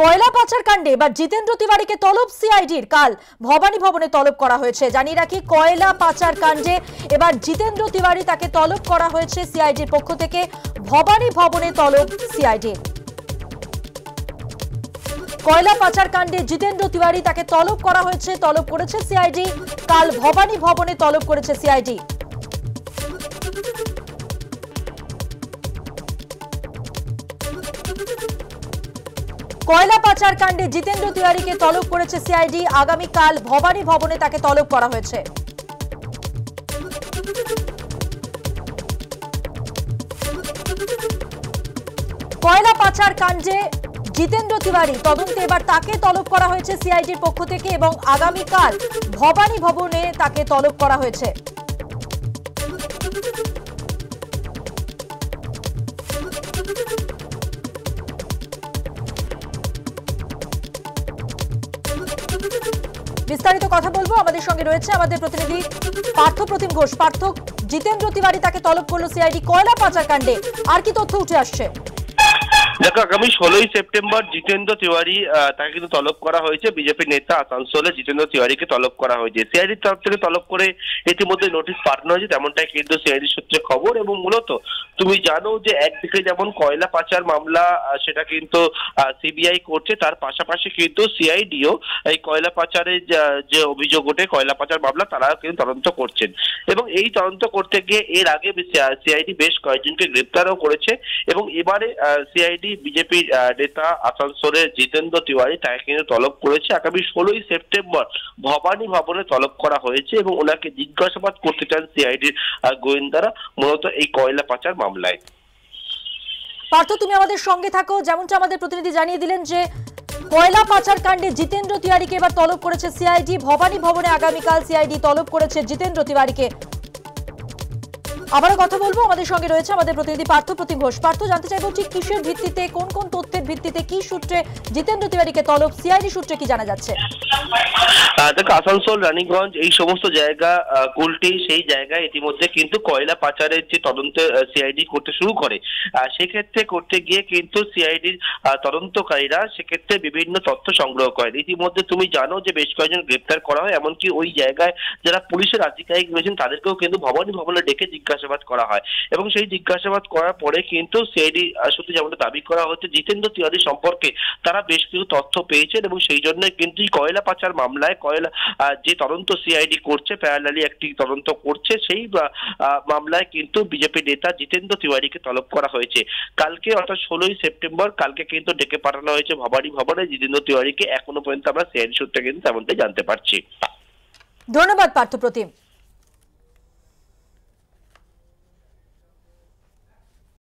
কয়লা পাচার কাণ্ডে বা জিতেন্দ্র তিওয়ারিকে তলব সিআইডির। কাল ভবানী ভবনে তলব করা হয়েছে। জানিয়ে রাখি, কয়লা পাচার কাণ্ডে এবার জিতেন্দ্র তিওয়ারি তাকে তলব করা হয়েছে সিআইডির পক্ষ থেকে। ভবানী ভবনে তলব সিআইডি। কয়লা পাচার কাণ্ডে জিতেন্দ্র তিওয়ারি তাকে তলব করা হয়েছে, তলব করেছে সিআইডি। কাল ভবানী ভবনে তলব করেছে সিআইডি। কয়লা পাচার কাণ্ডে জিতেন্দ্র তিওয়ারিকে তলব করেছে সিআইডি। আগামীকাল ভবানী ভবনে তাকে তলব করা হয়েছে। কয়লা পাচার কাণ্ডে জিতেন্দ্র তিওয়ারি তদন্তে এবার তাকে তলব করা হয়েছে সিআইডির পক্ষ থেকে এবং আগামীকাল ভবানী ভবনে তাকে তলব করা হয়েছে। বিস্তারিত কথা বলবো, আমাদের সঙ্গে রয়েছে আমাদের প্রতিনিধি পার্থ প্রতিম ঘোষ। পার্থ, জিতেন্দ্র তিওয়ারি তাকে তলব করলো সিআইডি কয়লা পাচার কাণ্ডে, আর কি তথ্য উঠে আসছে? দেখো, আগামী 16 সেপ্টেম্বর জিতেন্দ্র তিওয়ারি তাকে কিন্তু তলব করা হয়েছে। বিজেপি নেতা আসানসোলে জিতেন্দ্র তিওয়ারিকে তলব করা হয়েছে। সিআইডির তরফ থেকে তলব করে ইতিমধ্যে নোটিশ পাঠানো হয়েছে, তেমনটাই কিন্তু সিআইডির সূত্রে খবর। এবং মূলত তুমি জানো যে একদিকে যেমন কয়লা পাচার মামলা সেটা কিন্তু সিবিআই করছে, তার পাশাপাশি কিন্তু সিআইডিও এই কয়লা পাচারের যে অভিযোগ ওঠে কয়লা পাচার মামলা, তারাও কিন্তু তদন্ত করছেন। এবং এই তদন্ত করতে গিয়ে এর আগে সিআইডি বেশ কয়েকজনকে গ্রেপ্তারও করেছে। এবং এবারে সিআইডি বিজেপি নেতা আসানসোলের জিতেন্দ্র তিওয়ারি তাকে কিন্তু তলব করেছে। আগামী 16 সেপ্টেম্বর ভবানী ভবনে তলব করা হয়েছে এবং ওনাকে জিজ্ঞাসাবাদ করতে চান সিআইডির গোয়েন্দারা, মূলত এই কয়লা পাচার মামলায়। পার্থ, তুমি আমাদের সঙ্গে থাকো। যেমনটা আমাদের প্রতিনিধি জানিয়ে দিলেন যে কয়লা পাচার কাণ্ডে জিতেন্দ্র তিওয়ারিকে এবার তলব করেছে সিআইডি। ভবানী ভবনে আগামীকাল সিআইডি তলব করেছে জিতেন্দ্র তিওয়ারিকে। আবারও কথা বলবো, আমাদের সঙ্গে রয়েছে আমাদের প্রতিনিধি পার্থ প্রতিম ঘোষ। পার্থ, জানতে চাইবো ঠিক কিসের ভিত্তিতে, কোন কোন তথ্যের ভিত্তিতে, কি সূত্রে জিতেন্দ্র তিওয়ারিকে তলব, সিআইডি সূত্রে কি জানা যাচ্ছে? দেখো, আসানসোল, রানীগঞ্জ এই সমস্ত জায়গা, কুলটি, সেই জায়গায় ইতিমধ্যে কিন্তু কয়লা পাচারের যে তদন্ত সিআইডি করতে শুরু করে, সেক্ষেত্রে করতে গিয়ে কিন্তু সিআইডির তদন্তকারীরা সেক্ষেত্রে বিভিন্ন তথ্য সংগ্রহ করেন। ইতিমধ্যে তুমি জানো যে বেশ কয়েকজন গ্রেপ্তার করা হয়, এমনকি ওই জায়গায় যারা পুলিশের আধিকারিক রয়েছেন তাদেরকেও কিন্তু ভবানী ভবনে ডেকে জিজ্ঞাসাবাদ করা হয়। এবং সেই জিজ্ঞাসাবাদ করার পরে কিন্তু সিআইডি সূত্রে যেমনটা দাবি করা হচ্ছে জিতেন্দ্র তিওয়ারি সম্পর্কে তারা বেশ কিছু তথ্য পেয়েছেন এবং সেই জন্য কিন্তু কয়লা পাচার মামলায় কয়লা যে তদন্ত সিআইডি করছে, প্যারালালি একটি তদন্ত করছে, সেই মামলায় কিন্তু বিজেপি নেতা জিতেন্দ্র তিওয়ারিকে তলব করা হয়েছে। কালকে অর্থাৎ 16 সেপ্টেম্বর কালকে কিন্তু ডেকে পাঠানো হয়েছে ভবানী ভবনে জিতেন্দ্র তিওয়ারিকে। এখনো পর্যন্ত আমরা সিআইডি সূত্রে কিন্তু তেমনটাই জানতে পারছি। ধন্যবাদ পার্থ প্রতিম।